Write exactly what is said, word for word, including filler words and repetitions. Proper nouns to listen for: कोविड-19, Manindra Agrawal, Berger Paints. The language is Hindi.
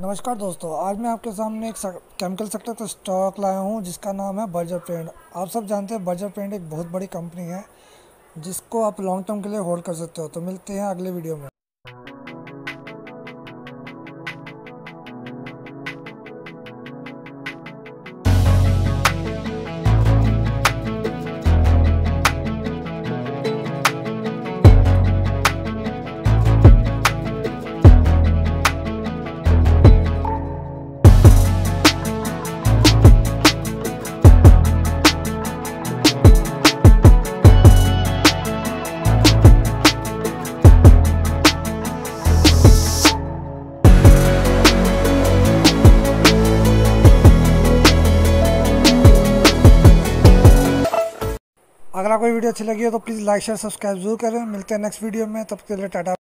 नमस्कार दोस्तों, आज मैं आपके सामने एक केमिकल सेक्टर का स्टॉक लाया हूं जिसका नाम है बर्जर पेंट। आप सब जानते हैं बर्जर पेंट एक बहुत बड़ी कंपनी है जिसको आप लॉन्ग टर्म के लिए होल्ड कर सकते हो। तो मिलते हैं अगले वीडियो में। अगर आपको वीडियो अच्छी लगी हो तो प्लीज़ लाइक शेयर सब्सक्राइब जरूर करें। मिलते हैं नेक्स्ट वीडियो में, तब के लिए टाटा।